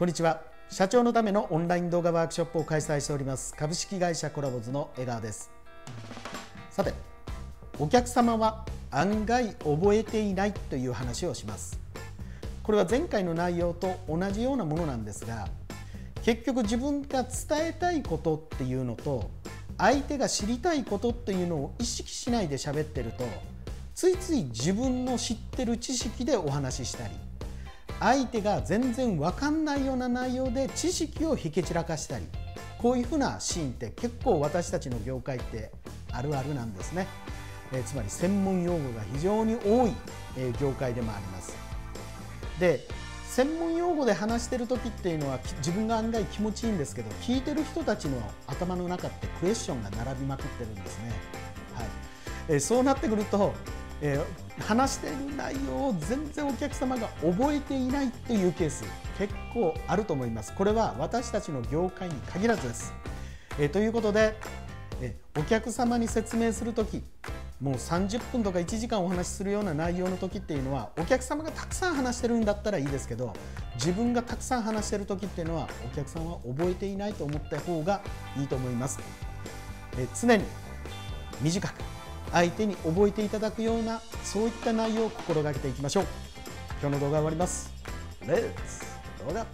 こんにちは。社長のためのオンライン動画ワークショップを開催しております株式会社コラボズの江川です。さて、お客様は案外覚えていないという話をします。これは前回の内容と同じようなものなんですが、結局自分が伝えたいことっていうのと相手が知りたいことっていうのを意識しないで喋ってると、ついつい自分の知ってる知識でお話ししたり、相手が全然分かんないような内容で知識をひけ散らかしたり、こういうふうなシーンって結構私たちの業界ってあるあるなんですね。つまり専門用語が非常に多い業界でもあります。で、専門用語で話してる時っていうのは自分が案外気持ちいいんですけど、聞いてる人たちの頭の中ってクエスチョンが並びまくってるんですね。はい。そうなってくると話している内容を全然お客様が覚えていないというケース結構あると思います。これは私たちの業界に限らずです。ということで、お客様に説明する時、もう30分とか1時間お話しするような内容の時っていうのは、お客様がたくさん話してるんだったらいいですけど、自分がたくさん話してる時っていうのはお客さんは覚えていないと思った方がいいと思います。常に短く相手に覚えていただくような、そういった内容を心がけていきましょう。今日の動画は終わります。レッツ動画。